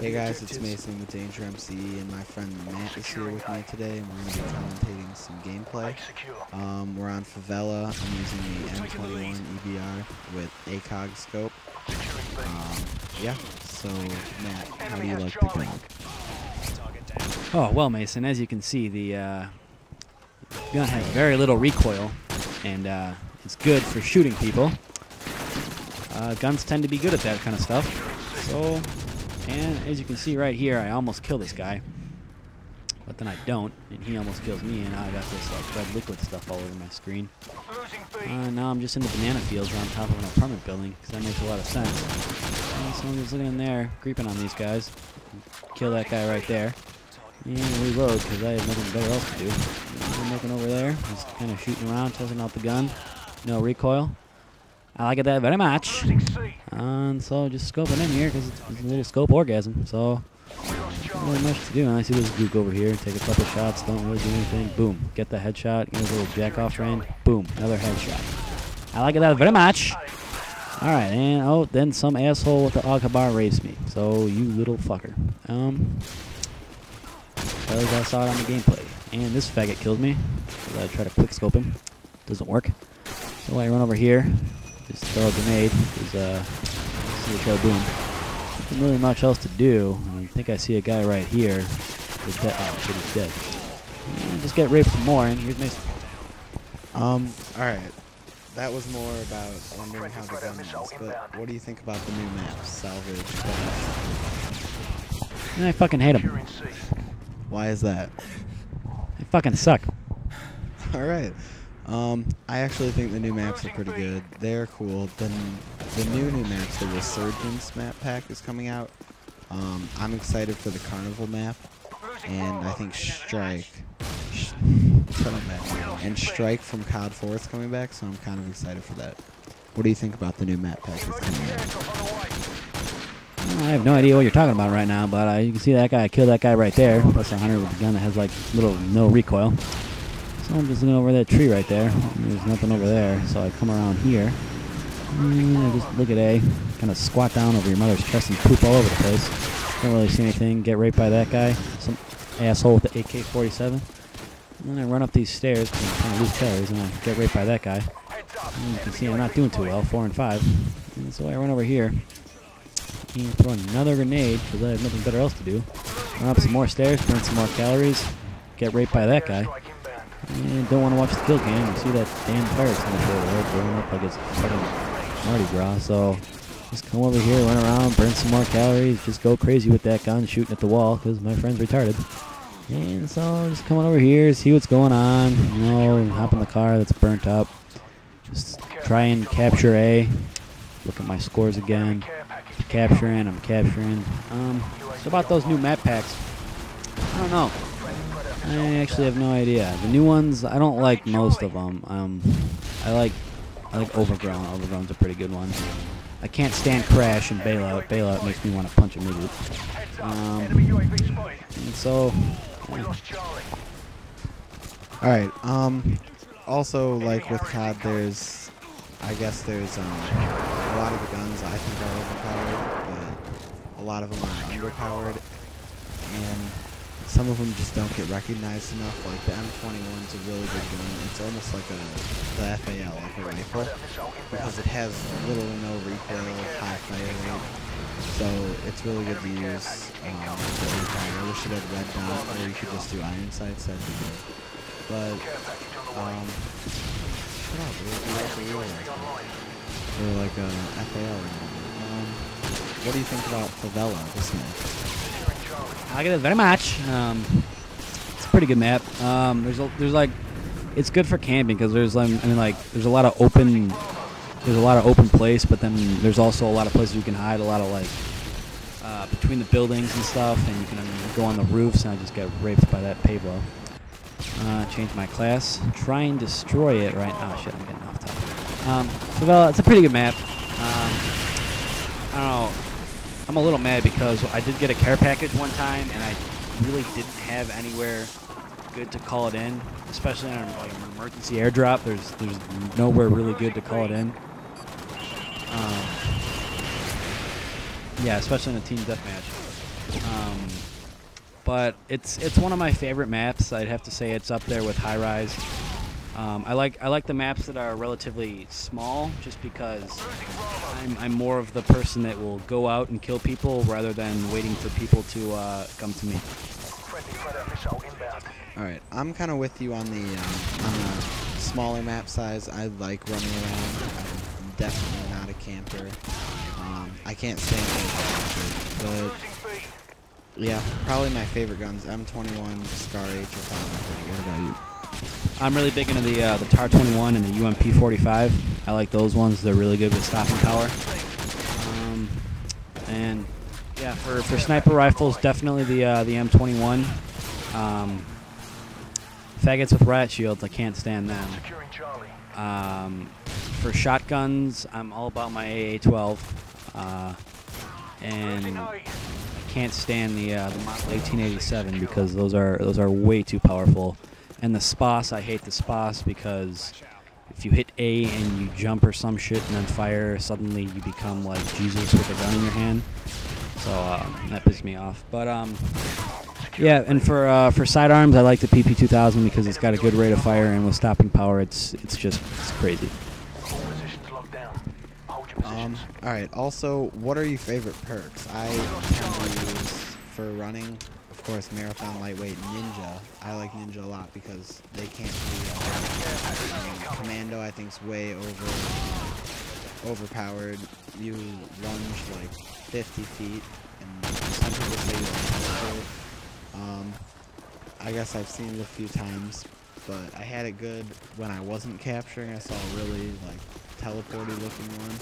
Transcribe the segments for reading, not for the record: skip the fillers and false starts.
Hey guys, it's Mason with Danger MC, and my friend Matt is here with me today, and we're going to be commentating some gameplay. We're on Favela. I'm using the M21 EBR with ACOG scope. Yeah, so Matt, how do you like the gun? Oh, well Mason, as you can see, the gun has very little recoil, and it's good for shooting people. Guns tend to be good at that kind of stuff. So, and as you can see right here, I almost kill this guy, but then I don't, and he almost kills me, and I got this like red liquid stuff all over my screen. Now I'm just in the banana fields right on top of an apartment building, because that makes a lot of sense. Someone was sitting in there, creeping on these guys. Kill that guy right there. And reload, because I have nothing better else to do. I'm looking over there, just kind of shooting around, testing out the gun. No recoil. I like it that very much. And so just scoping in here because it's a little scope orgasm. So not really much to do. And I see this gook over here. Take a couple shots. Don't really do anything. Boom. Get the headshot. Get a little jack off round. Boom. Another headshot. I like it that very much. All right. And oh, then some asshole with the Akabar rapes me. So you little fucker. Because I saw it on the gameplay. And this faggot kills me. So I try to quick scope him. Doesn't work. So I run over here. Just throw a grenade, because, CHO boom. Nothing really much else to do. I think I see a guy right here. Oh, shit, he's dead. And just get raped some more, and here's Mason. Alright. That was more about wondering how the gun is, but what do you think about the new map, Salvage, Crash? I fucking hate them. Why is that? They fucking suck. Alright. I actually think the new maps are pretty good. They're cool. The new maps, the Resurgence map pack is coming out. I'm excited for the Carnival map, and I think Strike from COD4 is coming back, so I'm kind of excited for that. What do you think about the new map pack that's coming out? Well, I have no idea what you're talking about right now, but you can see that guy. I killed that guy right there. Plus 100 with a gun that has like little no recoil. So I'm just looking over that tree right there. There's nothing over there, so I come around here. And I just look at A, kind of squat down over your mother's chest and poop all over the place. Don't really see anything. Get raped by that guy, some asshole with the AK-47. And then I run up these stairs, because I'm trying to lose calories, and I get raped by that guy. And you can see I'm not doing too well, 4 and 5. And so I run over here and throw another grenade, because I have nothing better else to do. Run up some more stairs, burn some more calories, get raped by that guy. And don't want to watch the kill game. You see that damn pirate's in the shoulder blowing up like it's fucking Mardi Gras. So just come over here, run around, burn some more calories, just go crazy with that gun, shooting at the wall because my friend's retarded. And so just coming over here, see what's going on. You know, hop in the car that's burnt up. Just try and capture A. Look at my scores again. Capturing, I'm capturing. So about those new map packs, I don't know. I actually have no idea. The new ones, I don't like most of them. I like Overgrown. Overgrown's a pretty good one. I can't stand Crash and Bailout. Bailout makes me want to punch a midget. And so... yeah. Alright, also, like with COD, there's... I guess there's, a lot of the guns I think are overpowered, but a lot of them are underpowered, and... some of them just don't get recognized enough. Like the M21's a really good gun. It's almost like the FAL, like a rifle, because it has little or no recoil, high fire rate. So it's really good to use. I wish it had red dot, or you could just do iron sights. That'd be good. But shut up. Or like a FAL. What do you think about Favela, this map? I like it very much. It's a pretty good map. There's like, it's good for camping because there's like, there's a lot of open, place, but then there's also a lot of places you can hide. A lot of like between the buildings and stuff, and you can go on the roofs. And I just got raped by that Pablo. Change my class. Try and destroy it right now. Oh, shit, I'm getting off topic. Well, it's a pretty good map. I don't know. I'm a little mad because I did get a care package one time, and I really didn't have anywhere good to call it in, especially on like an emergency airdrop. There's nowhere really good to call it in. Yeah, especially in a team deathmatch. But it's one of my favorite maps. I'd have to say it's up there with High Rise. I like the maps that are relatively small, just because I'm more of the person that will go out and kill people rather than waiting for people to come to me. All right, I'm kind of with you on the smaller map size. I like running around. I'm definitely not a camper. I can't say anything, but yeah, probably my favorite guns: M21, Scar H, or Commando. What about you? I'm really big into the TAR-21 and the UMP-45. I like those ones. They're really good with stopping power. And yeah, for sniper rifles, definitely the M21. Faggots with riot shields, I can't stand them. For shotguns, I'm all about my AA-12. And I can't stand the model 1887 because those are way too powerful. And the SPAS, I hate the SPAS because if you hit A and you jump or some shit and then fire, suddenly you become like Jesus with a gun in your hand. So that pissed me off. But yeah, and for sidearms, I like the PP2000 because it's got a good rate of fire, and with stopping power, it's crazy. All right. Also, what are your favorite perks? I use for running. Of course, Marathon, Lightweight, Ninja. I like Ninja a lot because they can't do Commando. I think's way overpowered. You lunge like 50 feet, and some people say you're powerful. I guess I've seen it a few times, but I had it good when I wasn't capturing. I saw a really like teleporty looking one,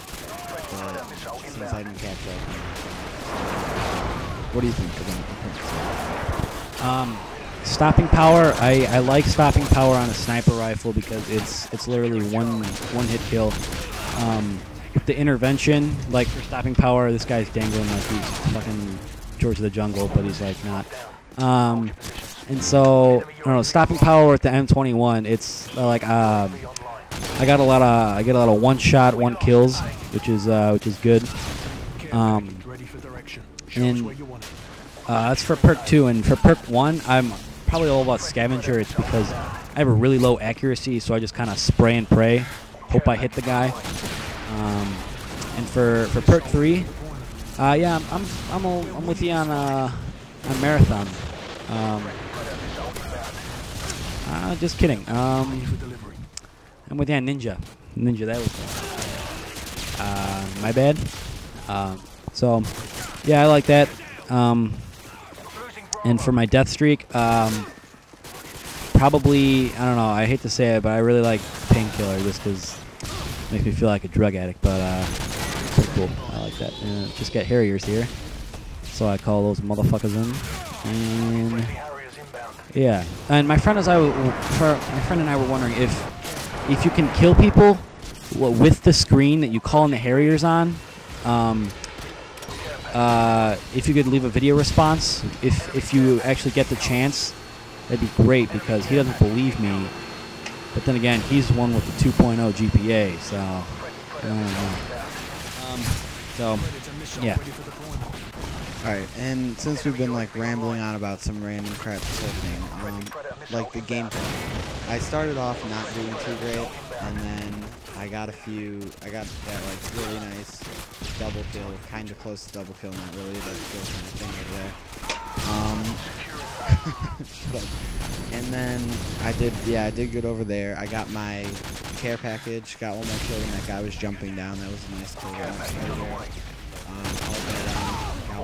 but since I didn't capture, what do you think about it? Stopping power. I like stopping power on a sniper rifle because it's literally one hit kill. With the intervention, like for stopping power, this guy's dangling like he's fucking George of the Jungle, but he's like not. And so I don't know. Stopping power with the M21. It's like I get a lot of one-shot, one-kills, which is good. And that's for perk 2, and for perk 1, I'm probably all about Scavenger. It's because I have a really low accuracy, so I just kind of spray and pray, hope I hit the guy. And for perk 3, yeah, I'm with you on Marathon. Just kidding. I'm with you on Ninja. Ninja, that was my bad. So. Yeah, I like that. And for my death streak, probably, I don't know, I hate to say it, but I really like Painkiller just because it makes me feel like a drug addict, but it's pretty cool. I like that. Just got Harriers here, so I call those motherfuckers in. And yeah, and my friend and I were wondering if you can kill people with the screen that you call in the Harriers on. If you could leave a video response, if you actually get the chance, that'd be great because he doesn't believe me. But then again, he's the one with the 2.0 GPA, so I don't know. So yeah. All right, and since we've been like rambling on about some random crap sort of thing, like the gameplay, I started off not doing too great, and then I got that like really nice double kill, kind of close to double kill, not really, but still kind of thing over there. And then I did good over there. I got my care package, got one more kill when that guy was jumping down. That was a nice kill. Got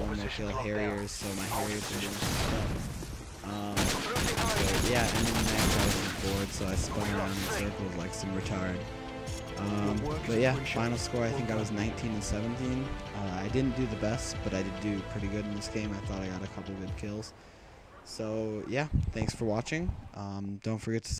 one more kill, Harriers, so my Harriers are doing stuff. So yeah, and then that guy was bored, so I spun around in circles like some retard. But yeah, final score, I think I was 19 and 17. I didn't do the best, but I did do pretty good in this game. I thought I got a couple good kills. So yeah, thanks for watching. Don't forget to